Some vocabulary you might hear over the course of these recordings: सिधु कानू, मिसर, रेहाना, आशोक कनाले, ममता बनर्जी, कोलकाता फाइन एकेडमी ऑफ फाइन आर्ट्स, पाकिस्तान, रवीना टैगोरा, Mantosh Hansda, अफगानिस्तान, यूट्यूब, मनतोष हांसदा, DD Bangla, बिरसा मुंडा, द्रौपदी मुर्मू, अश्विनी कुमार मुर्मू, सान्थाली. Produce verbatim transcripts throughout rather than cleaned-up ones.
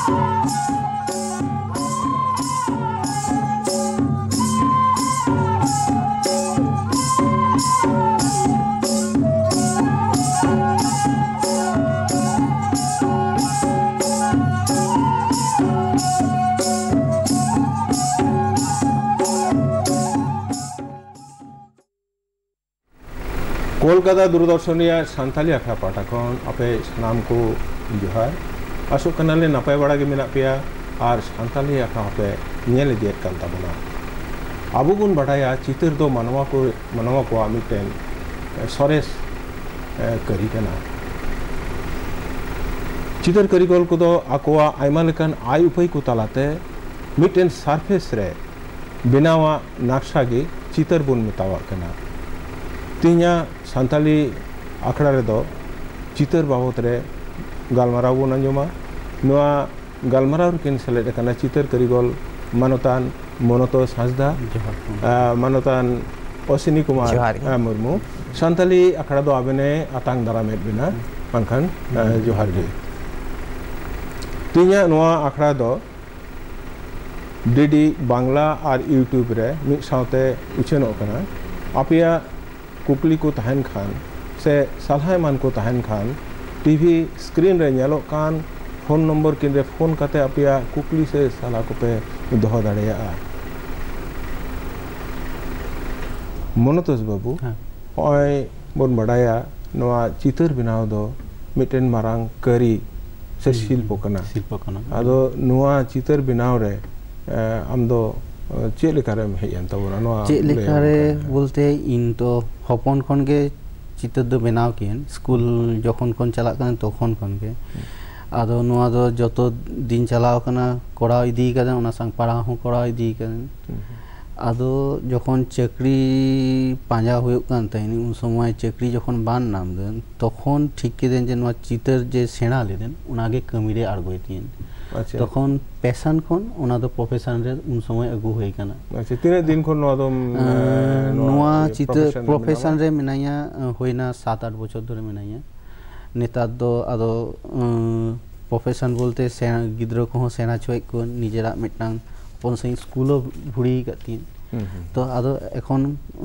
कोलकाता दूरदर्शनिया सान्थाली आखड़ा पाठा खन आपे नाम को जोहार आशोक कनाले नापाय बड़ा के मेरा पे और सान्थाली आखड़ा पे नेल दिए कानताबना आबो गुण बटाया चित्र दो मानवा को मानवा को मिट्टन सरेस करी कना चित्र कारीगल को दो आकोआ आयमा लेकान आय उपाय को तालाते मिट्टन सार्फेस रे बनावा नक्शा गे चित्र बन मितावा कना तीना सान्थाली आखड़ा रे दो चित्र बाबत रे गलमारा बन आजमा गलमारा किन सेलेक्ट चित्र कारीगल मानतान मनतोष हांसदा मानतान अश्विनी कुमार मुर्मू सान्थाली आखड़ा दो आबेने आतंग दारामेद बिना बांखान जोहार गे तीना आखड़ा दो डीडी बांग्ला और यूट्यूब रे मिद साथे उछानोग कना आपेया कुकली को तहन खान से सलाह मान को तहन खान टीवी स्क्रीन रे नेलोग कान फोन नम्बर किन रे फोन करते आपिया कुकली से सलाह को पे दोह दाड़ेया मनतोष बाबू ओय बोन बड़ाया नवा चित्र बनाव दो मिटेन मारांग करी से शिल्प कना शिल्प कना आदो नवा चित्र बनाव रे हम दो चे लेखा रे हेयन तबोना नवा चे लेखा रे बोलते इन तो हपन खन के चित्र दो बनाव किन स्कूल जखन खन चला कन तखन खन के आदो नुआ दो जतो दिन चलाओ कना कोड़ा इदी कदन उना संग पढ़ा हूं कोड़ा इदी कदन आदो जखन चकरी पांजा हुए कन तइनी उन समय चकरी जखन बान नाम देन तखन ठीक के देन जे नुआ चित्र जे सेना ले देन उनागे कमी रे आड़गोय तीन अच्छा तखन पैशन खन उना दो प्रोफेशन रे उन समय अगु होय कना अच्छा तीन दिन खन नुआ दो नुआ चित्र प्रोफेशन रे मिनाया होइना सात आठ बछर धरे मिनाया नेता दो आदो प्रोफेशन बोलते सेना गिद्रो को सेना छोय को निजेरा मिटांग अपन सही स्कूलो भुड़ी गती तो आदो एखन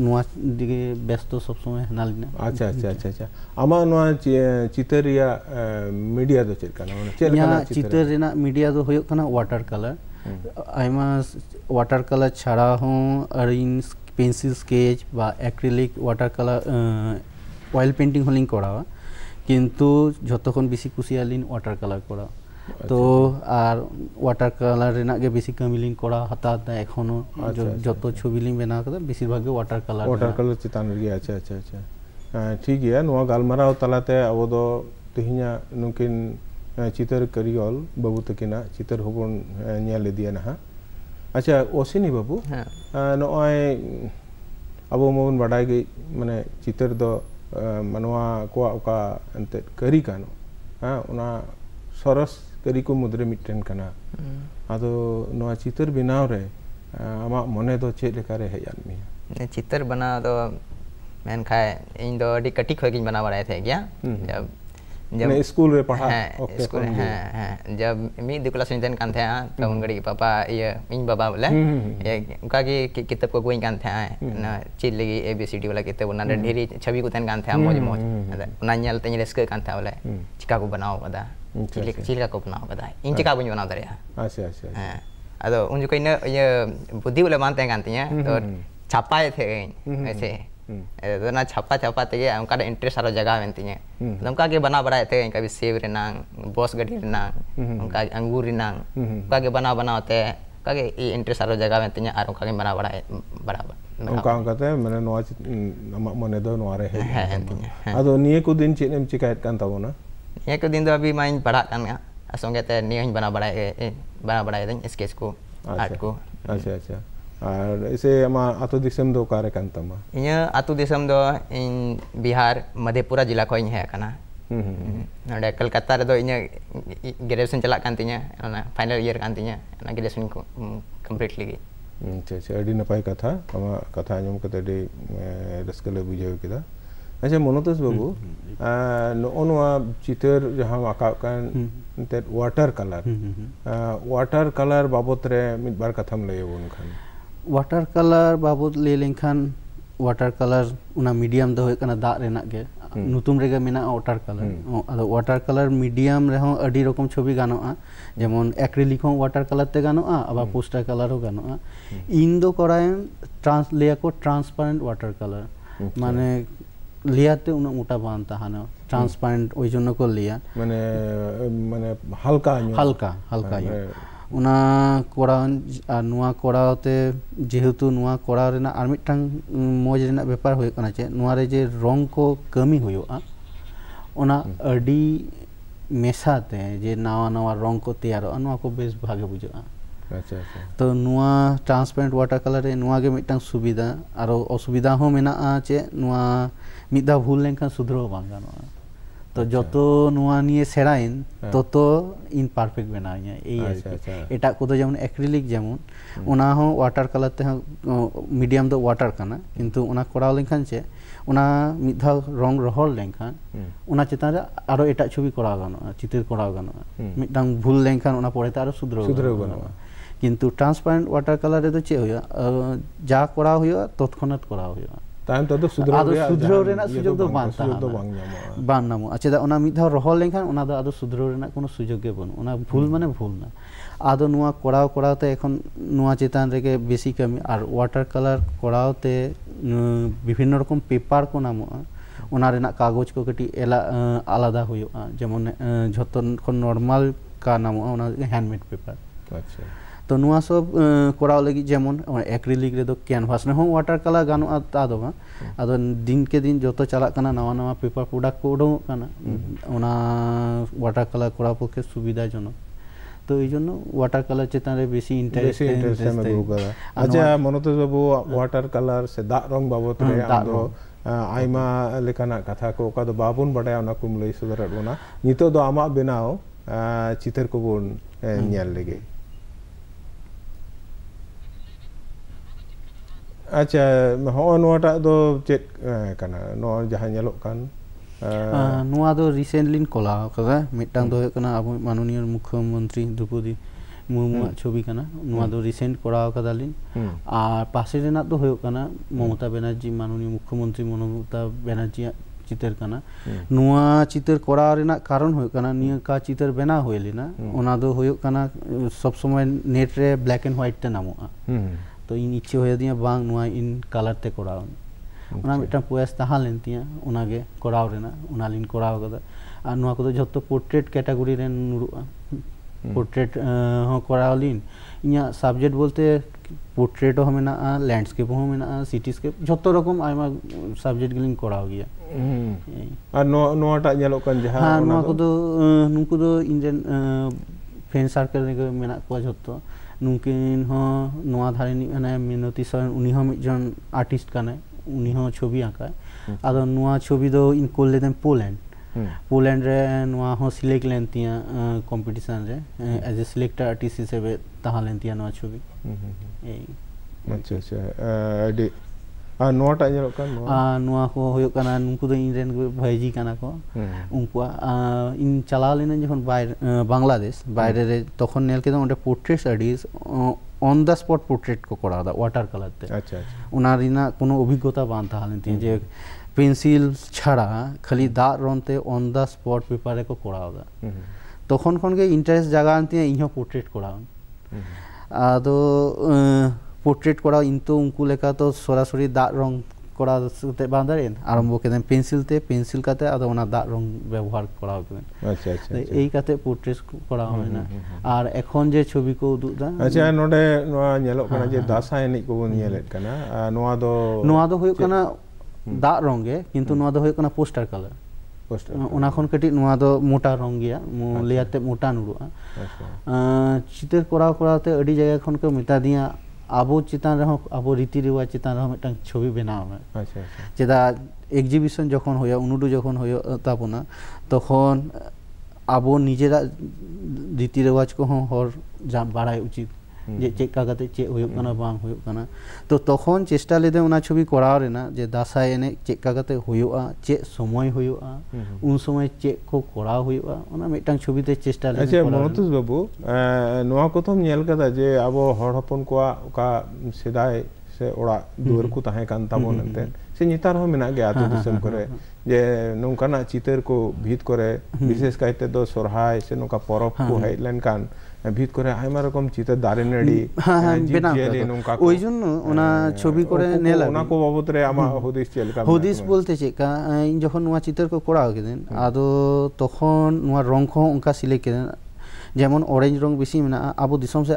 नुवा दिगे व्यस्त सब समय नालिना अच्छा अच्छा अच्छा अच्छा आमा नुवा चित्र या मीडिया दो चेक करना माने चेक करना चित्र रेना मीडिया दो होय कना वाटर कलर आइमा वाटर कलर छाड़ा हूं अरिन पेंसिल स्केच बा acrylic water colour oil painting होलिंग कोडावा किंतु जोतोखन बेसी कुसियालिन वाटर कलर कोड़ा तो आर वाटर कलर रेना के बेसी कमिलिन कोड़ा हता दा एखनो जोतो छबिलिन बना के बेसी भागे वाटर कलर वाटर कलर चितान रे अच्छा अच्छा अच्छा ठीक है नवा गालमारा तलाते अब दो तिहिना नुकिन चित्र करियल बाबू तकिना चित्र होबन नेले दिया ना अच्छा ओसिनी बाबू नय अब मोन बडाई गई माने चित्र दो मनवा को का अंत करी कानो हां उना सरस करी को मुद्रे मिटन कना आदो नवा चित्र बनाव रे आमा मने दो चेक लेखा रे हेयान मिया चित्र बना दो मैन खाए इन दो अडी कटी खोगिन बना बड़ाए थे क्या जब जब मैं स्कूल रे पढ़ा ओके स्कूल हां हां जब मी दिकुला सुनतन कान थे तो उनगड़ी पापा ये इन बाबा बोले ये उनका की किताब को कोई कान थे ना चिल लगी एबीसीडी वाला किताब ना ढेरी छवि को तन कान थे मोज मोज ना नल तन लेस कान था बोले चिका को बनाओ बता चिल चिल को बनाओ बता इन चिका को बनाओ दरे अच्छा अच्छा हां अदो उन जो कोई ना ये बुद्धि वाला मानते कान थे तो छापाए थे ऐसे तो ना छापा छापा तेगे उनका इंटरेस्ट आरो जगह बनती है तो उनका के बना बड़ा थे कभी सेब रेनांग बॉस गड्डी रेनांग उनका अंगूर रेनांग उनका के बना बना होते हैं का के ये इंटरेस्ट आरो जगह बनती है आरो का के बना बड़ा बड़ा उनका कहते हैं मैंने नोच मने दो नोरे है आदो निये को दिन चेम शिकायत कान तबो ना ये को दिन तो अभी मैं पढ़ा कान असो कहते निये बना बड़ा बना बड़ा स्केच को आर्ट को अच्छा अच्छा और इसे हम आतो दिसम दो कार्य कांतमा इया आतो दिसम दो इन बिहार मधेपुरा जिला को इन है कना नडे कलकत्ता रे दो इया ग्रेजुएशन चला कांतिया फाइनल ईयर कांतिया ना ग्रेजुएशन को कंप्लीटली अच्छा अच्छा अडी नपाई कथा हम कथा आजम कते रसकले बुझे केदा अच्छा Mantosh Babu, noona chitar jahan aka kan that water color, water color babotre mid bar katham leye unkan. Water color babot le lenkhan water color una medium do hoy kana da renak ge. नुतुम रेगा मेना water colour water colour medium रे हों अडी रकम छवि गानोआ जेमन acrylic हों water colour ते गानोआ आबा पोस्टर कलर हो गानोआ इन दो करायन ट्रांस लेया को ट्रांसपेरेंट वाटर कलर माने लिया ते उन्हें मोटा बांधता है ना ट्रांसपेरेंट वही जोन को लिया माने माने हल्का हल्का हल्का उना कोड़ा नुआ कोड़ा ते जेहुतु नुआ कोड़ा रे ना आर्मी टंग मौज रे ना व्यापार होय कना चे नुआ रे जे रंग को कमी होयो आ उना अडी मेसाते जे नवा नवा रंग को तैयार अनुआ को बेस भागे बुझो आ अच्छा अच्छा तो नुआ ट्रांसपेरेंट वाटर कलर रे नुआ के मिटंग सुविधा आरो असुविधा हो मेना आ चे नुआ मिदा भूल लेंखा सुधरो बांगानो तो जो तो नुआनी है सेराइन तो तो इन परफेक्ट बनाया है ये ऐसे इटा कुदो जमुन एक्रिलिक जमुन उन्हाँ हो वाटर कलर ते हम मीडियम तो वाटर करना किंतु उन्हाँ कोड़ाल लेंखन चे उन्हाँ मिथा रंग रोहल लेंखन उन्हाँ चिताना आरो इटा छुबी कोड़ाल गाना चित्र कोड़ाल गाना मिटांग भूल लेंखन उन्हाँ पढ़े तारो सुधरो किंतु ट्रांसपेरेंट वाटर कलर तो चे हुआ जा कोड़ा हुआ तोतखनत कोड़ा हुआ ताहम तो तो सुधरो आदो सुधरो रे ना सुजोग तो बांधता है बांध ना मो अच्छे तो उन्हें मिथार रोहल लेंखन उन्हें तो आदो सुधरो रे ना कोनो सुजोग के बनो उन्हें भूल मने भूल ना आदो नुआ कोड़ा कोड़ा तो एक उन नुआ चेतान रे के बेसिक कमी आर वाटर कलर कोड़ा तो विभिन्न रकम पेपर को ना मो उन्हारे ना कागज को कटी ऐला आलादा हुई जब जोतो नॉर्मल का ना मो उन्हें हैंडमेड पेपर तो नुआ सब कोड़ा लगी जेमन एक्रिलिक रे दो कैनवास ने हो वाटर कलर गानो आदो बा आदो दिन के दिन जोतो चला कना नवा नवा पेपर प्रोडक्ट को उडो कना उना वाटर कलर कोड़ा पके सुविधा जनो तो ये जनो वाटर कलर चेतान रे बेसी इंटरेस्ट है मैं बोलगा अच्छा Mantosh Babu वाटर कलर से दा रंग बाबत रे आदो आइमा लेकाना कथा को का दो बाबुन बटाया ना कुमलई सुधर रोना नितो दो आमा बनाओ चित्र को बोन न्याल लेगे अच्छा हाँ नोटा तो चेक करना नोट जहाँ जलोक करन नोटा तो रिसेंटली इन कोला करता मिट्टांग तो है करना आप माननीय मुख्यमंत्री द्रौपदी मुर्मू छोभी करना नोटा तो रिसेंट कोला करता लीन आ पासे रहना तो है करना ममता बनर्जी माननीय मुख्यमंत्री ममता बनर्जी चित्र करना नोटा चित्र कोला रहना कारण है करना निया का चित्र बना हुए लेना उन्हें तो है करना सब समय नेट रे ब्लैक एंड व्हाइट त तो इन इच्छे हो जाती हैं बांग नुआ इन कलर ते कोड़ाओं उन्हें इतना पूर्वस्त हाल लेती हैं उन्हें के कोड़ाओ रहना उन्हें इन कोड़ाओ का तो नुआ को तो जब तो पोर्ट्रेट कैटेगरी रहन नुरुआ पोर्ट्रेट हाँ कोड़ाओ लीन यहाँ सब्जेक्ट बोलते पोर्ट्रेट हमें ना लैंडस्केप हमें ना सिटीस्केप जब तो रकम आई माँ सब्जेक्ट के लिए कोड़ाओ गया आ नो नुआ टा जलो कंजहा हाँ नुआ को तो नुको तो इंजन फेंसार करने के मैंना कुछ होता नुकिन हाँ नुआ धारे नहीं मेहनती सर उन्हीं हम जन आर्टिस्ट का नहीं उन्हीं हम छोभी आका है आदो नुआ छोभी दो इनको लेते हैं पोलैंड पोलैंड रे नुआ हम सिलेक्ट लेती हैं कंपटीशन रे एज ए सिलेक्टर आर्टिस्ट से भी तहाँ लेती हैं नुआ छोभी अच्छा अच्छा डे आ नोट आया लोग का आ नुआ को हो का ना उनको तो इंडियन को भाईजी का ना को उनको आ इन चला लेने जब बाहर बांग्लादेश बाहर रे तो खन नेल के तो उनके portrait studies on the spot portrait को कोड़ा था वाटर कलर थे अच्छा अच्छा उनारी ना कोनो अभिज्ञता बांधा हाल नहीं जब पेंसिल छड़ा खाली दार रोंते ऑन द स्पॉट पेपर को कोड़ा था तो खन खन के इंटरेस्ट जगह आती है यहाँ पोर्ट्रेट कोड़ा आ तो पोर्ट्रेट कोड़ा इन्तो उनको लेकर तो सोरासोरी दार रंग कोड़ा ते बांधर हैं आराम वो कहते हैं पेंसिल ते पेंसिल का ते आधा उन्हें दार रंग व्यवहार कोड़ा होते हैं अच्छा अच्छा यही कहते पोर्ट्रेट कोड़ा होने ना आर एकों जे छोभी को दूधा अच्छा नोटे नोआ न्यालो करना जे दासा है नहीं को न्यालेट करना नोआ दो नोआ दो हुए करना दार रंगे किंतु नोआ दो हुए करना पोस्टर कलर उन्हें कौन कटी नुआ तो मोटा रंगिया ले आते मोटा नुरुआ चित्र कोड़ा कोड़ा ते अड़ी जगह कौन को मिता दिया आबो चितान रहो आबो रीति रिवाज चितान रहो में टंग छोभी बनाओ में जिदा एग्जीबिशन जोखन होया उन्होंने जोखन होया तापुना तो खोन आबो निजेरा रीति रिवाज को हम और जाम बाढ़ाई उचित जे चेक काते चे होयो कना बांग होयो कना तो तखन चेष्टा लेदे उना छवि कोराव रेना जे दासाय एने चेक काते होयोआ चे समय होयोआ उन समय चेक को कोराव होयोआ उना मिटटांग छवि ते चेष्टा लेदे अच्छा मनोज बाबू नोआ कोथम नेल काता जे आबो हर हपन कोआ का सेदाय से ओड़ा दुर को ताहे कान ताबोन एते से नितार हो मेना गया तो दिसम करे जे नोंकाना चितर को भीत करे विशेष कायते दो सोरहाय से नोका परब को हाइलैंड कान भीत करे आयमा रकम चितर दारेनेडी जेले नोका ओइजन ओना छवि करे नेला ओना को बाबत रे आमा हदिस चेल का हदिस बोलते चेका इन जखन नोआ चितर को कोड़ा केदेन आदो तखन नोआ रंग को ओंका सिले केदेन जेमन ऑरेंज रंग बेसी मेना आबो दिसम से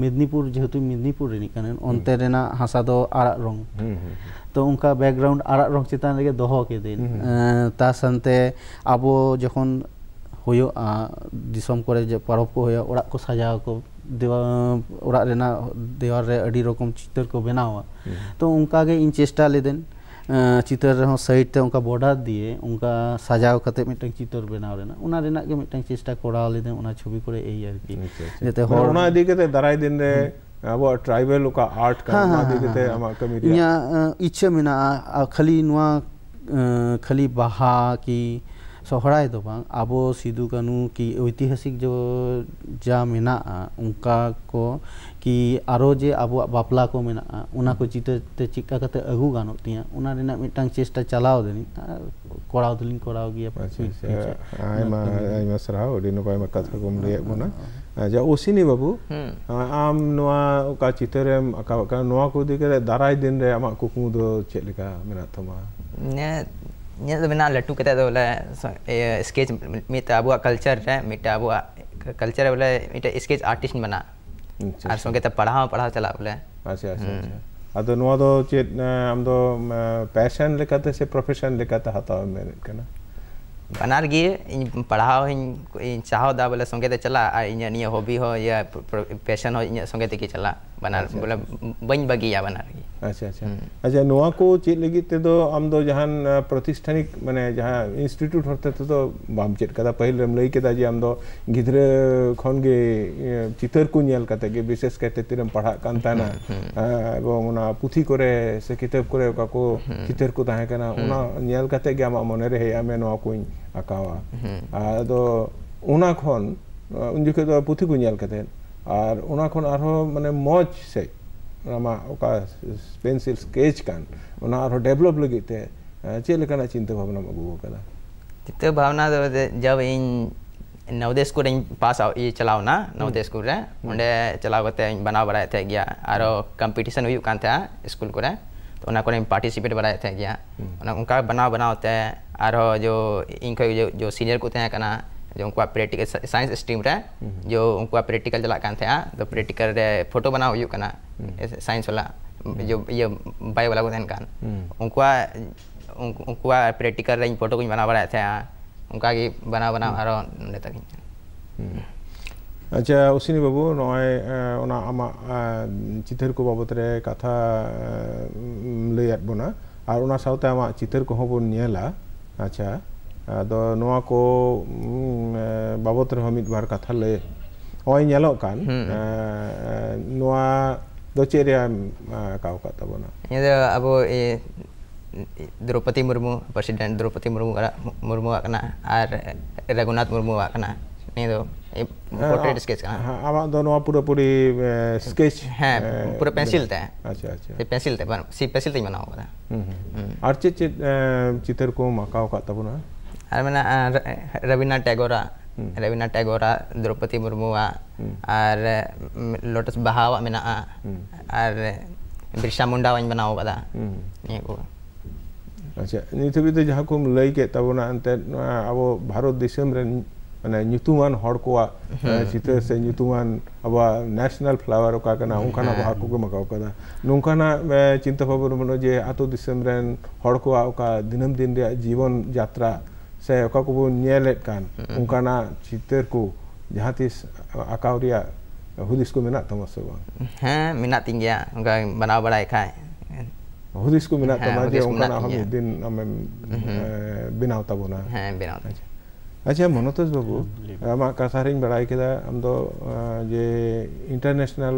मेदनीपुर जेहेतु मेदनीपुर रेनी कानन ओनते रेना हासा दो आरा रंग तो उनका बैकग्राउंड आरा रंग चितान लगे दोहो के दिन ता संते आबो जखन होयो दिसम करे जे परब को होयो ओड़ा को सजाओ को देवा ओड़ा रेना देवार रे अडी रकम चित्र को बनावा तो उनका के इन चेष्टा ले देन चित्र रहो साइड ते उनका बॉर्डर दिए उनका सजाव करते मिटन चित्र बनाव रेना उना रेना के मिटन चेष्टा कोड़ा लेदे उना छवि करे ए यार की जते होर उना दिके ते दराई दिन रे वो ट्राइबल लोका आर्ट का उना दिके ते हम कमिटी या इच्छा मेना खाली नुआ खाली बहा की सोहराय दो बांग आबो सिधु कानू की ऐतिहासिक जो जा मेना उनका को कि आरो जे आबो बापला को मेना उना को चित्र ते चिक्का कते अगु गानो तिया उना रेना मिटांग चेष्टा चलाओ देनी कोड़ाओ दलिन कोड़ाओ गिया पाछी आइमा आइमा सराव ओडिनो पाई मा कथा को मले मोना जा ओसिनी बाबू आम नोआ का चित्र का नोआ को दिके दाराय दिन रे आमा कुकमु दो चेलिका मेना थमा ने nya do mena lattu kata do la sketch mit abua culture re mit abua culture bola mit sketch artist bana ar songe ta padha padha chala bola acha acha ado no do chet am do passion lekate se profession lekate hata me kana banar gi padha hin chaho da bola songe ta chala ar inya niya hobby ho ya passion ho inya songe te ki chala banar bola bain bagi ya banar gi अच्छा अच्छा अच्छा नोआ को check लगी ते तो हम दो जहां प्रतिष्ठानिक माने जहां इंस्टीट्यूट होते तो तो बाम चेक कदा पहिले हम लई के ताजी हम दो गिधरे खन के चित्र को नेल कते के विशेष करते तिरम पढ़ा कांता ना एवं उना पुथी करे से किताब करे का को चित्र को ताहे कना उना नेल कते के हम मने रे या में नोआ कोई आकावा आ तो उना खन उन के तो पुथी को नेल कते और उना खन आरो माने मौज से नमा ओका पेंसिल स्केच कान उना और डेवलप लगते चेल कना चिंता भावना मगु कला चिंता भावना जब इन नवदेश को पास ये चलाओ ना नवदेश को रे उंडे चलावते बना बराए थे गया आरो कंपटीशन हुई कान था स्कूल को रे तो उना को पार्टिसिपेट बराए थे गया उनका बना बनाते आरो जो इनका जो जो सीनियर को थे कना जो उनको प्रैक्टिकल साइंस स्ट्रीम रे जो उनको प्रैक्टिकल चला कान थे तो प्रैक्टिकल रे फोटो बनाओ यू कना साइंस वाला जो ये बायो वाला को थे कान उनको उनको प्रैक्टिकल रे फोटो को बना बनाए थे उनका की बना बना आरो ने तक अच्छा उसिनी बाबू नय ओना आमा चित्र को बाबत रे कथा लैत बना और ओना साथे आमा चित्र को हो नेला अच्छा ᱟᱫᱚ ᱱᱚᱣᱟ ᱠᱚ ᱵᱟᱵᱚᱛ ᱨᱮᱦᱚᱸ ᱢᱤᱫ ᱵᱟᱨ ᱠᱟᱛᱷᱟ ᱞᱟᱹᱭ ᱦᱚᱸ ᱧᱮᱞᱚᱜ ᱠᱟᱱ ᱱᱚᱣᱟ ᱫᱚ ᱪᱮᱫ ᱨᱮᱭᱟᱜ ᱠᱟᱣ ᱠᱟᱛ ᱛᱟᱵᱚᱱᱟ ᱱᱤᱭᱟᱹ ᱟᱵᱚ ᱫᱨᱚᱯᱚᱫᱤ ᱢᱩᱨᱢᱩ ᱯᱨᱮᱥᱤᱰᱮᱱᱴ ᱫᱨᱚᱯᱚᱫᱤ ᱢᱩᱨᱢᱩ ᱢᱩᱨᱢᱩᱣᱟᱜ ᱠᱟᱱᱟ ᱟᱨ ᱨᱚᱜᱷᱩᱱᱟᱛᱷ ᱢᱩᱨᱢᱩᱣᱟᱜ ᱠᱟᱱᱟ ᱱᱤᱭᱟᱹ ᱫᱚ पोर्ट्रेट स्केच का आमा दोनों पूरा पूरी स्केच है पूरा पेंसिल थे अच्छा अच्छा पेंसिल थे पर सी पेंसिल थे बनाओ का और चित चित्र को मकाओ का तबना और मैंने रवीना टैगोरा रवीना टैगोरा द्रौपदी मुर्मू और लोटस बहावा मैंने और बिरसा मुंडा वन बनाओ का ये को अच्छा नित भी तो जहां को लई के तबना अंत अब भारत देश में माने न्यूतुमान हर को चित्र से न्यूतुमान अब नेशनल फ्लावर ओका कना उनखाना भाग को मकाओ कदा नुंखाना चिंता भाबर मनो जे आतो दिसम रेन हर को ओका दिनम दिन रे जीवन यात्रा से ओका को नेलेट कान उनखाना चित्र को जहां तिस आकावरिया हुदिस को मेना तमसवा हां मेना तिंगिया उनका बनाव बड़ाई खाए हुदिस को मेना तमाजे उनखाना हम दिन हम बिनावता बोना हां बिनावता अच्छा मनोज बाबू आम कथारिंग बड़ाई के हम दो जे इंटरनेशनल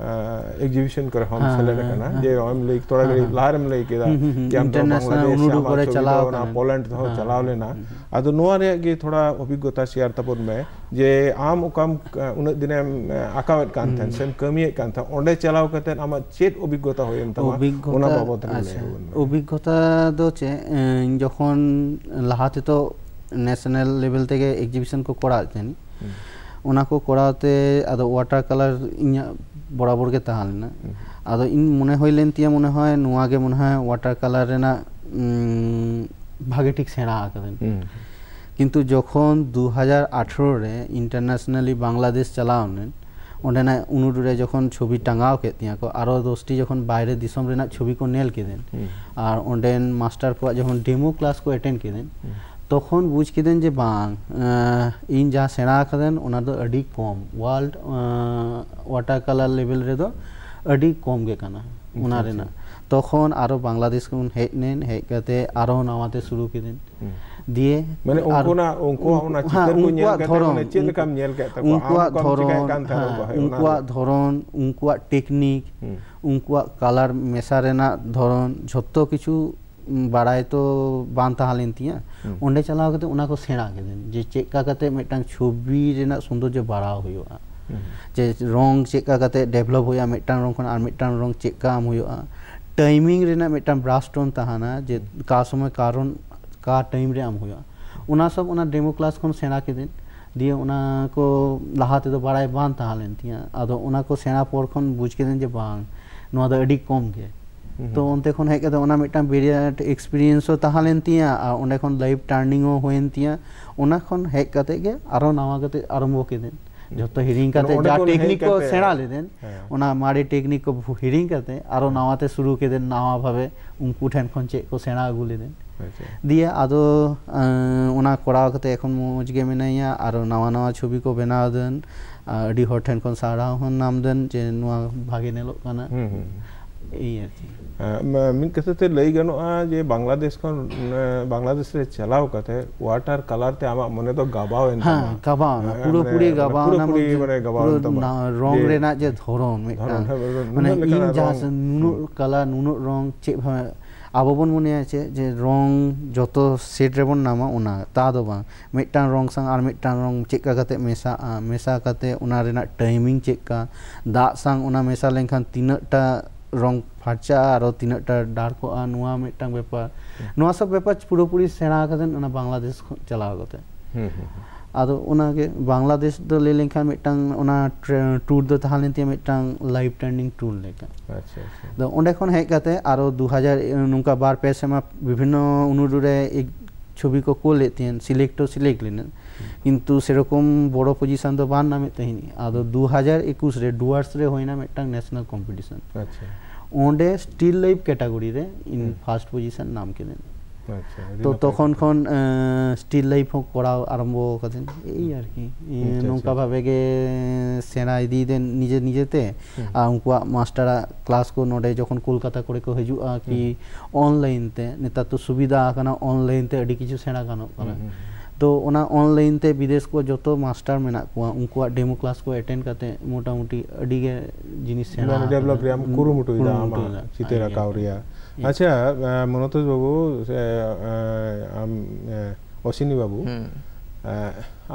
एग्जीबिशन कर हम सेलेक्ट करना जे हम ले तोरा के लारम ले के कि हम इंटरनेशनल उनुडो करे चलाओ ना पोलैंड तो चलाओ लेना आदो नोआ रे के थोड़ा अभिज्ञता शेयर तपुर में जे आम काम उन दिन आकावत कान था सेम कमी कान था ओंडे चलाओ करते हम चेत अभिज्ञता होयम तमा ओना बाबत अभिज्ञता दो चे जखन लाहाते तो नेशनल लेवल ते के एग्जीबिशन को कोड़ा जानी ओना को कोड़ाते आदो वाटर कलर बराबर के तहाल ना आदो इन मने होइलेन तिया मने होय नुवा के मने होय वाटर कलर रेना भागे ठीक सेना आकदेन किंतु जखन दो हज़ार अठारह रे इंटरनेशनली बांग्लादेश चलावनेन ओंडेना उनुडुरे जखन छवि टांगाव के तिया को आरो दोस्ती जखन बाहरे दिसम रेना छवि को नेल केदेन आर ओंडेन मास्टर को जखन डेमो क्लास को अटेंड केदेन तखन बुझ केदेन जे बांग इन जा सेना आकदेन ओना दो अडी कम वर्ल्ड वाटर कलर लेवल रे दो अडी कम के काना ओना रेना तखन आरो बांग्लादेश कोन हेनेन हेकते आरो नावाते शुरू केदेन दिए माने ओंकोना ओंको ओना चित्र को नेल केते चेल काम नेल केता को आम काम के कान था उनका धरन उनका टेक्निक उनका कलर मेसा रेना धरन जत्तो किछु बाड़ाय तो बान तहालिन तिया ओंडे चलाव कते उना को सेना केदेन जे चेक्का कते मेटांग छवि रेना सौंदर्य बाड़ाव होयोआ जे रंग चेक्का कते डेवलप होया मेटांग रंग खन आर मेटांग रंग चेक्का आम होयोआ टाइमिंग रेना मेटांग ब्रास्टोन तहाना जे का समय कारण का टाइम रे आम होया उना सब उना डेमो क्लास खन सेना केदेन दिए उना को लाहाते तो बाड़ाय बान तहालिन तिया आदो उना को सेना पर खन बुझ केदेन जे बांग नोवा दा अडी कम के तो उनते खन हेके तो ओना मिटां बेरियट एक्सपीरियंस हो ताहालेन तिया आ ओने खन लाइव टर्निंग हो होइन तिया ओना खन हेक कते के आरो नावा कते आरंभ केदेन जतो हिरिंग कते जा टेक्निक को सेना लेदेन ओना मारे टेक्निक को हिरिंग कते आरो नावाते शुरू केदेन नावा भाबे उनकु ठन खन चे को सेना अगु लेदेन दिए आदो ओना कोड़ा कते एखन मोज गेम नया आरो नावा नावा छवि को बनाव देन अडी हर ठन खन सारा हन नाम देन जे नुवा भागे नेलो काना ए मिन कते लई गनो आ जे बांग्लादेश खन बांग्लादेश रे चलाव कते वाटर कलर ते आमा मने तो गाबाव एन हां गाबाव ना पूरो पूरी गाबाव ना पूरी मने गाबाव तो रंग रे ना जे धरन मने इन जास नुनु कलर नुनु रंग चे आबोबन मने आछे जे रंग जतो सेट रे बन नामा उना ता दो बा मिटान रंग संग आर मिटान रंग चेक्का कते मेसा मेसा कते उना रे ना टाइमिंग चेक्का दा संग उना मेसा लेनखान तीनटा रंग फाचा आरो तीनटा डार्क आ नुवा मेटांग बेपार नुवा सब बेपार पुरोपुरी सेना कदेन ओना बांग्लादेश चलाव गते हम हम आदो ओना के बांग्लादेश द ले लेखा मेटांग ओना टूर द ताहालेन ती मेटांग लाइव ट्रेंडिंग टूल लेखा अच्छा अच्छा द ओंडे खन हे गते आरो दो हज़ार नुका बार पेसेमा विभिन्न उनुडुरे एक छवि को को लेतेन सिलेक्ट सिलेक्ट लेन किंतु सेरकम बड़ो पोजीशन तो बान नामे तहिनी आदो दो हज़ार इक्कीस रे डुअर्स रे होइना मेटांग नेशनल कंपटीशन अच्छा ओंडे स्टिल लाइफ कैटेगरी रे इन फर्स्ट पोजीशन नाम के देन अच्छा तो तखन खन स्टिल लाइफ हो कोड़ा आरंभ कदेन एई आर की नोंका भाबे के सेना इदी देन निजे निजेते आ उनका मास्टर क्लास को नोडे जखन कोलकाता करे को हजुआ कि ऑनलाइन ते नेता तो सुविधा आकना ऑनलाइन ते अडी किछु सेना कानो तो ओना ऑनलाइन ते विदेश को जतो मास्टर मेना को उनको डेमो क्लास को अटेंड करते मोटा मोटी अडी के जिनिस सेना डेवलप रे हम कुरु मोटो इदा हम सितेरा कावरिया अच्छा मनोतोष बाबू हम अश्विनी बाबू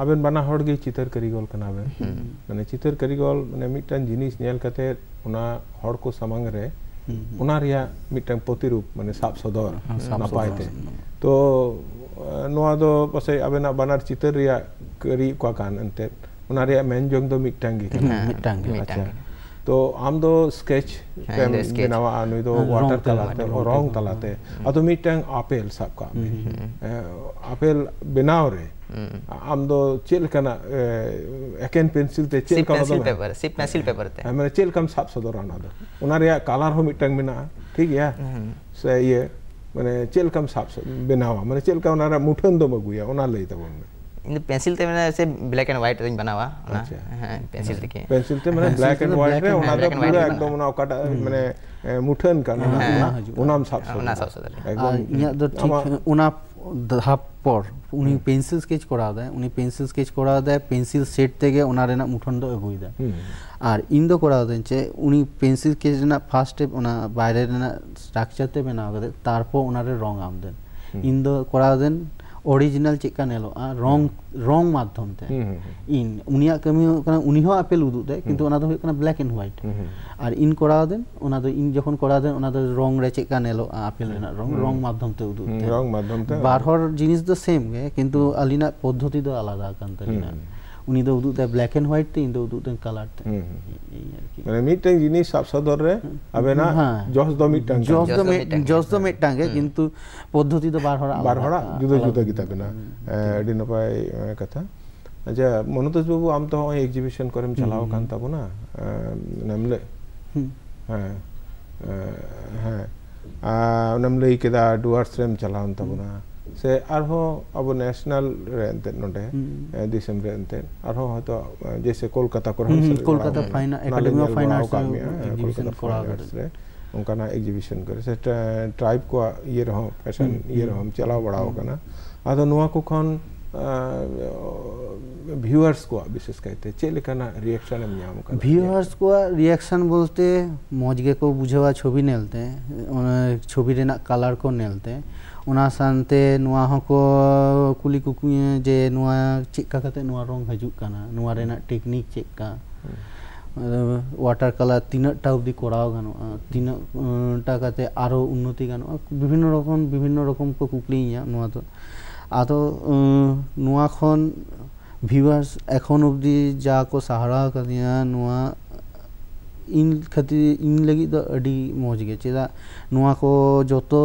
आबेन बना हड़ गे चित्र कारीगल कनाबे माने चित्र कारीगल माने मिटन जिनिस नेल करते ओना हड़ को समंग रे ओना रिया मिटन प्रतिरूप माने साफ सदर नापायते तो नोआ दो पसे अबेना बनार चित्र रिया करी को कान अंते ओना रिया मेन जोंग दो मिटन गे मिटन गे अच्छा तो आम दो स्केच पेम बनावा आनु दो वाटर तलाते और रंग तलाते आ तो मिटन आपेल सब का आपेल बनाव रे आम दो चेल कना एकेन पेंसिल ते चेल का पेंसिल पेपर सिप पेंसिल पेपर ते हमरे चेल कम साफ सदराना दो ओना रिया कलर हो मिटन बिना ठीक है से ये माने चेल कम साफ बनावा माने चेल का ओना मुठन दो बगुया ओना लई तब इन पेंसिल ते मैंने ऐसे ब्लैक एंड व्हाइट रंग बनावा ना हां पेंसिल ते के पेंसिल ते मैंने ब्लैक एंड व्हाइट रे ओना तो पूरा एकदम ओना काटा मैंने मुठन का ओनाम साफ ओना साफ एकदम या तो ठीक ओना धाप पर उन्हीं पेंसिल स्केच करा दे उन्हीं पेंसिल स्केच करा दे पेंसिल सेट थे के उनारे ना मुठन दो एगुई दे आर इन दो करा दें चे उन्हीं पेंसिल स्केच ना फर्स्ट स्टेप उना बाहरे ना स्ट्रक्चर ते बना गए तार पर उनारे रॉंग आम दें इन दो करा दें ओरिजिनल चिका नेलो आ रॉंग रॉंग माध्यम थे इन उन्हीं कमी कना उन्हीं हो आपे लूट दे किंतु उनादो हो कना ब्लैक एंड व्हाइट आर इन कोड़ा देन उनादो इन जोखन कोड़ा देन उनादो रॉंग रे चिका नेलो आपे लेना रॉंग रॉंग माध्यम थे लूट दे रॉंग माध्यम थे बार हर जीनिस तो सेम गये किंतु अलीना पद्धति तो अलग आकंतरीना उन्हीं तो उधर ब्लैक एंड व्हाइट थे इन तो उधर कलर थे मैंने मीटिंग जिन्हें साफ़ साफ़ दौर रहे अबे ना जोश दो मीटिंग जोश दो मीटिंग जोश दो मीटिंग है किंतु पद्धति तो बार होड़ा बार होड़ा जुदा जुदा किताब है ना डिनर पे कथा अच्छा मनोतोष बाबू आम तो हाँ एग्जीबिशन करें चलाओ कांता बो ना नमले हाँ हाँ नमले इकेदा डुअर्स रेम चलाऊं तब ना से अर्हो अब नेशनल रेंट नोटे दिसंबर रेंट अर्हो है तो जैसे Kolkata course कोलकाता फाइन एकेडमी ऑफ फाइन आर्ट्स exhibition कोरागर उनका ना एग्जीबिशन करे से ट्राइब को ये रहो फैशन ये रहो हम चलाओ बढ़ाओ का ना आधा नुआ को कौन व्यूअर्स को विशेष कहते हैं चेले का ना रिएक्शन हम यहाँ मुकाबला व्यूअर्स को रिएक्शन बोलते मौजगे को बुझवा छोभी नेलते हैं उन्हें छोभी देना कलर को नेलते हैं उन्हें सांते नुआहों को कुली कुकुये जे नुआ चेक का कहते नुआ रंग हज़ुक का ना नुआ रेना टेक्निक चेक का वाटर कलर तीन टाइप दी कोड़ाओ गानो तीन टा कहते आरो उन्नति गानो विभिन्न रकम विभिन्न रकम को कुकली या नुआ तो आतो नुआ कौन व्यूअर्स एकोन उपदी जा को सहारा कर दिया नुआ इन खती इन लगी तो अड़ी मौज गये चेदा नुआ को जो तो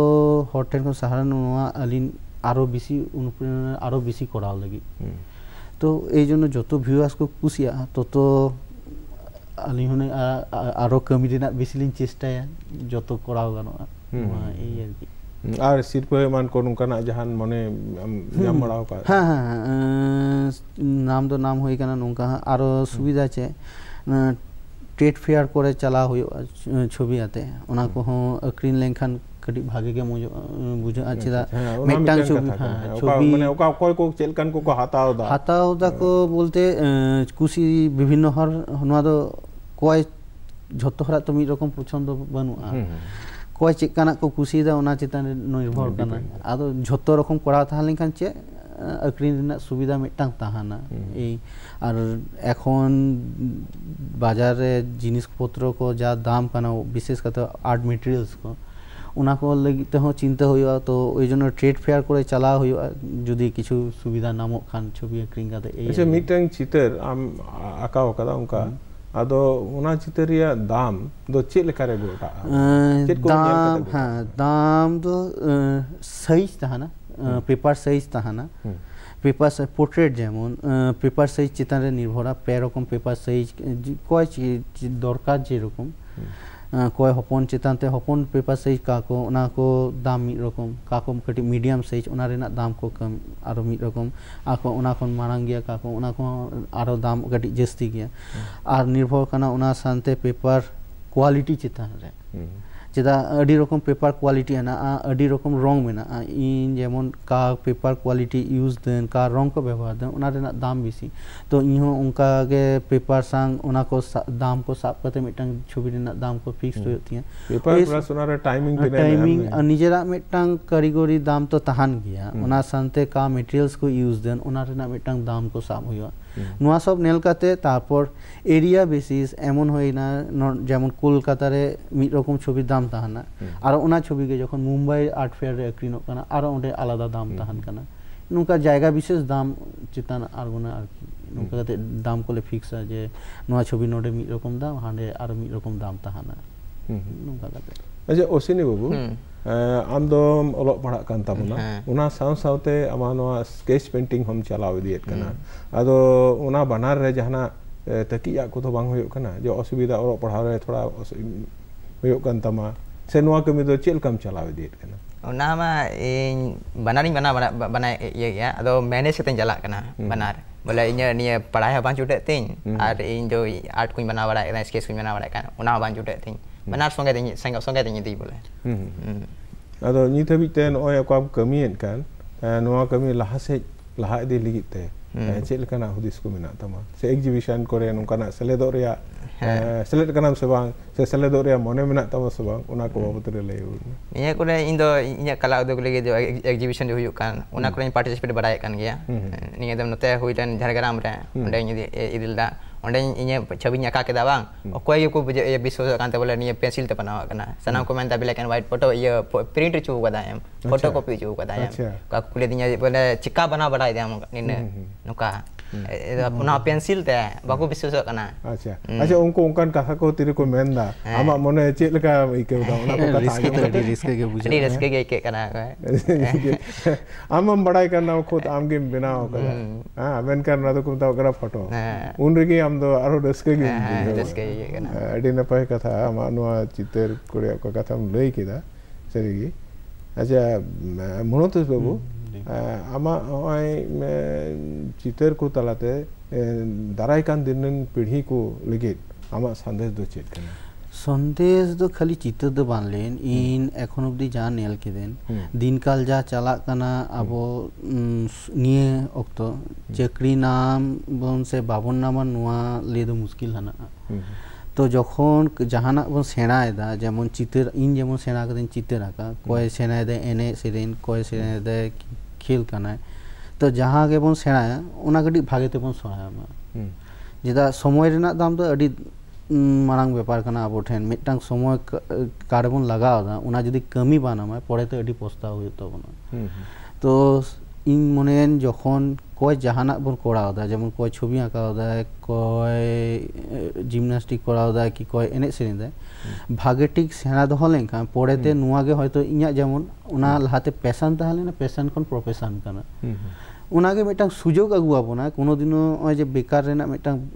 हॉटेल को सहारा नुआ अलीन आरोबीसी उनपे आरोबीसी कोडाल लगी तो ये जो न जो तो व्यूअर्स को कुसिया तो तो अलीन होने आरो कमी देना बिसलिन चेस्टा या जो तो कोडाल गानो नुआ ये आर सिर्फ मान करूं करना जहान मने जम बढ़ाओ का हाँ हाँ नाम तो नाम होई करना नूं का हाँ आरो सुविधा चे ट्रेड फेयर कोरे चला हुई छोभी आते हैं उनको हो क्रीन लेंखन कड़ी भागे के मुझे बुझे अच्छी था मेटंग छोभी हाँ छोभी मने उनका कोई को चेलकन को को हाथा होता हाथा होता को बोलते कुछ विभिन्न हर नुआ तो कोई झोटोहरा तो मेरे को कोई चिकना को कुशी दा उन्हें चितने निर्भर करना आदो झोटो रखूं कोड़ा था लेकिन चे अक्रीन ना सुविधा में टंग ताहना ये और एकोन बाजारे जीनिस पोत्रों को जा दाम करना विशेष कतो आर्ट मटेरियल्स को उन्हें को लगी तो हो चिंता हुई हो तो ये जो ना ट्रेड फेयर कोड़े चला हुई हो जुदी किचु सुविधा नामो खान छोभी अक्रीन आदो उन्हें चितरिया दाम दो चेल करेगो टा दाम हाँ दाम तो साइज़ था ना पेपर साइज़ था ना पेपर साइज़ पोर्ट्रेट जैमोन पेपर साइज़ चितने निर्भरा पैरों कम पेपर साइज़ कोई चीज़ दौरकार जेरो कम कोई होपन चितने होपन पेपर साइज़ काको उन्हें को दाम मी रकम काको कटी मीडियम साइज़ उन्हें ना दाम को कम आरो मी रकम आको उन्हें कौन मारंगिया काको उन्हें कौन आरो दाम कटी जस्ती किया आर निर्भर करना उन्हें सांते पेपर क्वालिटी चितने चिता अड़ी रकम पेपर क्वालिटी है ना आ अड़ी रकम रॉंग में ना आ इन जैमोन का पेपर क्वालिटी यूज़ दें का रॉंग को व्यवहार दें उन्हारे ना दाम भी सी तो इन्हों उनका के पेपर सांग उनको दाम को साफ करते में टंग छुपी देना दाम को फिक्स होती हैं पेपर प्लस उन्हारे टाइमिंग टाइमिंग निज़रा में टंग करीगोरी दाम तो तहान किया उन्हार संते का मटेरियल्स को यूज़ दें उन्हारे ना में टंग दाम को साफ हुआ नुआ सब नेल काते तापर एरिया बेसिस एमोन होई ना जैमोन कोलकाता रे मिरोकोम छोभी दाम ताहना आरो उना छोभी के जोखन मुंबई आर्ट फेयर रे एक्रीनो करना आरो उन्हें अलग दाम ताहन करना नुका जायगा विशेष दाम चितन आर्गुना आर्की नुका काते दाम को ले फिक्स है जे नुआ छोभी नोटे मिरोकोम दाम हाने आरो मिरोकोम दाम ताहना नुका काते अच्छा ओसिनी बाबू आम दो अलग पढ़ा करता हूँ ना उन्हें साउंड साउंडे अमानों स्केच पेंटिंग हम चलाओ दिए करना अतो उन्हें बना रहे जहाँ तकिया को तो बांग हुई करना जो असुविधा अलग पढ़ा रहे थोड़ा हुई करता माँ सेनुआ के में तो चेल कम चलाओ दिए करना उन्हें मैं बना नहीं बना बना ये क्या अतो मैंने से तो चला करना बना बोला इन्हें निये पढ़ाया बांच उठे तीन और इन जो आर्ट कुछ बना वाला इतना स्केच कुछ बना वाला कहना उन्हें बांच उठे तीन बनार संगे देंगे संगे संगे देंगे दी बोले अतो नित्य भी तेन और ये काम कमी है इनका कमी लहा से लहा इदी लगिते चेद लेकाना हुदिस को मेना तमा से एग्जिबिशन करे नोंकाना सेलेदो रिया सेलेद कानाम से बांग से सेलेदो रिया मने मेना तमा से बांग उना को बाबत रे लेयो निया कोने इंदो इया कला उदो लगे जो एग्जिबिशन हुयो कान उना कोने पार्टिसिपेट बडाय कान गया निया दम नते हुइतन झारग्राम रे ओंडे इदिलदा ओंडे इया छवि नका केदा बांग ओकोय को ये विश्वास कान ते बोले निया पेंसिल ते बनावा काना सनाम को मेनता ब्लैक एंड व्हाइट फोटो ये प्रिंट चू कदा एम फोटो कॉपी चू कदा एम का कुले दिया बोले चिका बना बडाय दे हम निने नुका अपना पेंसिल ते बाको विश्वास काना अच्छा अच्छा उनको उनकन काका को तेरे को मेनदा आमा मने चेक लगा इके उना को कथा के रिस्क के बुझा रिस्क के के काना आम हम बड़ाई करना खुद आम के बिना होगा हां मेन करना तो कुमता वगैरह फोटो उन रे हम दो आरो रिस्क के रिस्क के काना अडी न पाए कथा आमा नुआ चित्र कोरे को कथा हम लई केदा सरीगी अच्छा मनोज बाबू आमा चितर को तलाते दाराई कान दिन पीढ़ी को लगे आमा संदेश दो चेक करना संदेश दो खाली चितर दो बान लेन इन एखन अब्दी जा नेल के देन दिनकाल जा चलाक करना अब निये ओक्तो चाकरी नाम बन से बाबन नाम नुआ ले दो मुश्किल है ना तो जखन जहाना बन सेनायदा जेमन चित्र इन जेमन सेना कदिन चित्र आका कोय सेनायदा एने सेरेन कोय सेनायदा खेल काना तो जहां के बन सेनाया ओना गडी भागे ते बन सोयामा जेदा समय रेना दाम तो अडी मारांग व्यापार काना अब ठेन मिटांग समय कार्बन लगादा ओना जदी कमी बानामा पड़े तो अडी पोस्ता होय तो बना तो इन मनेन जखन कोई जहाना बन कोड़ा जेमन कोई छवि आँका कोई जिमनास्टिक कोड़ा कि कोई एने से भागे ठीक सेना दो लेकिन पड़ेते नागे इं जेमन लहाते पेशन तहलेना पेशन खन प्रोफेशन करना उनागे मिटांग सुजोग अगुआबना कोनो दिनो जे बेकार रेना मिटांग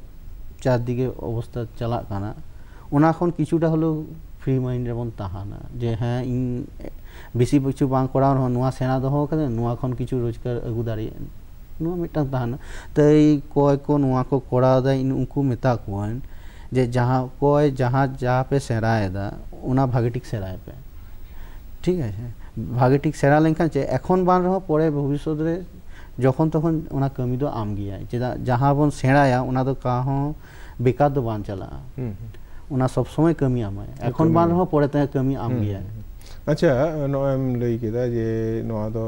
चारदिके अवस्था चलाक काना उना खन किछुटा हलो फ्री माइंड रे बन तहाना जे हाँ इन बेसी किछु बांग कोड़ा नुआ सेना दो कदे नुआ खन किछु रोजगार अगु दाड़ियेन नुआ मिटांग तहाना तई कोय को नुआ को कोड़ा दा इन उनको मिता कोन जे जहां कोय जहां जा पे सेराए दा उना भागेटिक सेराए पे ठीक है भागेटिक सेरा लेनखान जे एखन बान रहो पड़े भविष्य रे जखन तखन उना कमी दो आम गिया जेदा जहां बन सेराया उना तो काहो बेकार दो बान चला उना सब समय कमी आमा एखन बान रहो पड़े ते कमी आम गिया अच्छा नोएम लई केदा जे नोआ दो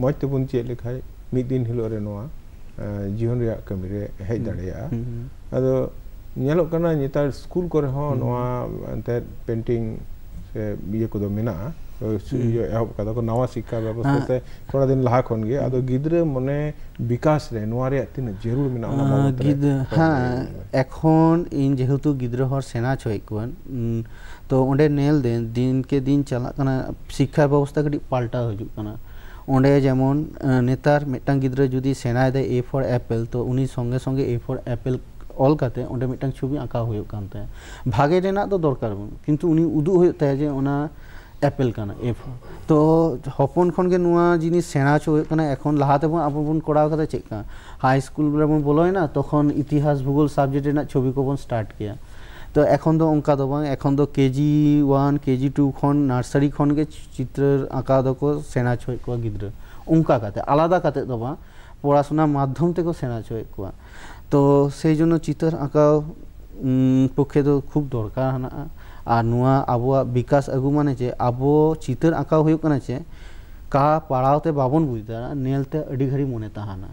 मजते बुन चेक लिखाय मिद दिन हिलोरे नोआ जीवन रिया कमी रे हेज दड़ेया अदो नेलो कना नेतार स्कूल को रहो नोआ एंते पेंटिंग से बिए को दो मेना यो एहब कदा को नवा शिक्षा व्यवस्था से थोड़ा दिन लहा खन गे अदो गिदरे मने विकास रे नोआ रे तिन जरूर मेना गिद हां एखन इन जेहेतु गिदरे हर सेना छय कोन तो ओंडे नेल देन दिन के दिन चला कना शिक्षा व्यवस्था कडी पाल्टा हजु कना ओंडे जेमन नेतार मिटांग गिद्र जुदी सेनाय दे ए फॉर एप्पल तो उनी संगे संगे ए फॉर एप्पल ऑल काते ओंडे मिटांग छवि आका होय कानते भागे रेना तो दरकार किंतु उनी उदु होय ताय जे ओना एप्पल काना ए तो हपन खन के नुआ जिनी सेना छ होय काना एखन लाहाते बन आपन कोड़ा काते चेका हाई स्कूल बन बोलोयना तखन इतिहास भूगोल सब्जेक्ट रेना छवि को बन स्टार्ट किया तो एखन दो उनका दो बांग एखन दो केजी वन केजी टू खन नर्सरी खन के चित्र आका दो को सेना छोय को गिद्र उनका काते आलादा काते दो बांग पढ़ाशोना माध्यम ते को सेना छोय को तो से जोनो चित्र आका पक्षे तो खूब दरकार हना आ नुआ आबोआ विकास अगु माने जे आबो चित्र आका होय कना छे का पढ़ावते बाबन बुझदा नेलते अडी घड़ी मने ताहाना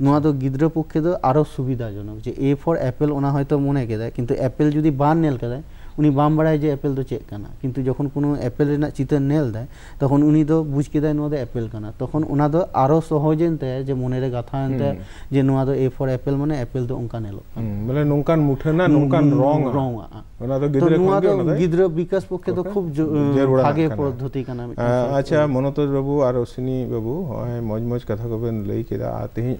नुआ तो गिद्र पक्षे तो आरो सुविधाजनक जे ए फॉर एप्पल ओना होयतो मने केदा किंतु एप्पल जदी बान नेल केदा उनी बाम बड़ाय जे एप्पल तो चेक काना किंतु जखन कोनो एप्पल रेना चित्र नेल दाय तखन उनी तो बुझ केदा नुआ तो एप्पल काना तखन ओना तो आरो सहजनते जे मने रे गाथा एनते जे नुआ तो ए फॉर एप्पल मने एप्पल तो उनका नेलो मने नुंकान मुठना नुंकान रंग रंग ओना तो गिद्र नुआ तो गिद्र विकास पक्षे तो खूब आगे पद्धति काना अच्छा मनोज बाबू आर अश्विनी बाबू हाय मज मज कथा कबेन लई केदा आते ही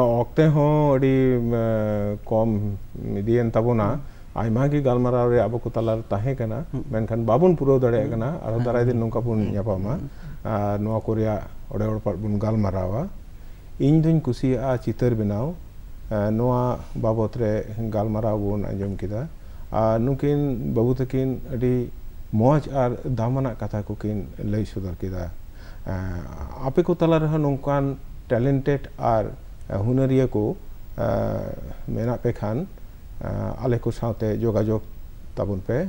ओक्ते हो अडी कम मिदियन तबोना आयमा की गालमाराव रे आबो को तलार ताहे कना मेनखान बाबुन पुरो दड़े कना आरो दराय दिन नोंका पुन यापामा आ नोआ कोरिया ओडे ओड पर बुन गालमारावा इन दिन कुसी आ चितर बनाओ नोआ बाबत रे गालमाराव बुन अंजम किदा आ नुकिन बाबू तकिन अडी मौज आर दामना कथा को किन लई सुदर किदा ᱟᱯᱮ ᱠᱚ ᱛᱟᱞᱟ ᱨᱮᱦᱚᱸ ᱱᱚᱝᱠᱟᱱ ᱴᱮᱞᱮᱱᱴᱮᱰ ᱟᱨ ᱦᱩᱱᱟᱹᱨᱤᱭᱟᱹ ᱠᱚ ᱢᱮᱱᱟᱜ ᱯᱮ ᱠᱷᱟᱱ ᱟᱞᱮ ᱠᱚ ᱥᱟᱶᱛᱮ ᱡᱳᱜᱟᱡᱳᱜᱽ ᱛᱟᱵᱚᱱ ᱯᱮ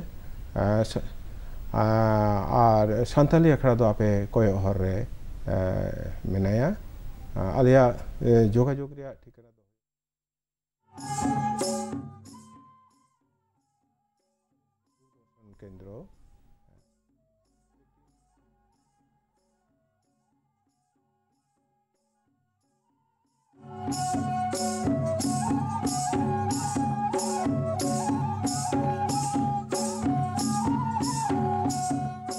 ᱟᱨ ᱥᱟᱱᱛᱟᱞᱤ ᱟᱠᱷᱲᱟ ᱫᱚ ᱟᱯᱮ ᱠᱚᱭᱚᱜ ᱦᱚᱨ ᱨᱮ ᱢᱮᱱᱟᱭᱟ ᱟᱞᱮᱭᱟᱜ ᱡᱳᱜᱟᱡᱳᱜᱽ ᱨᱮᱭᱟᱜ ᱴᱷᱤᱠᱟᱹᱱᱟ ᱫᱚ ᱠᱮᱱᱫᱨᱚ Thank you.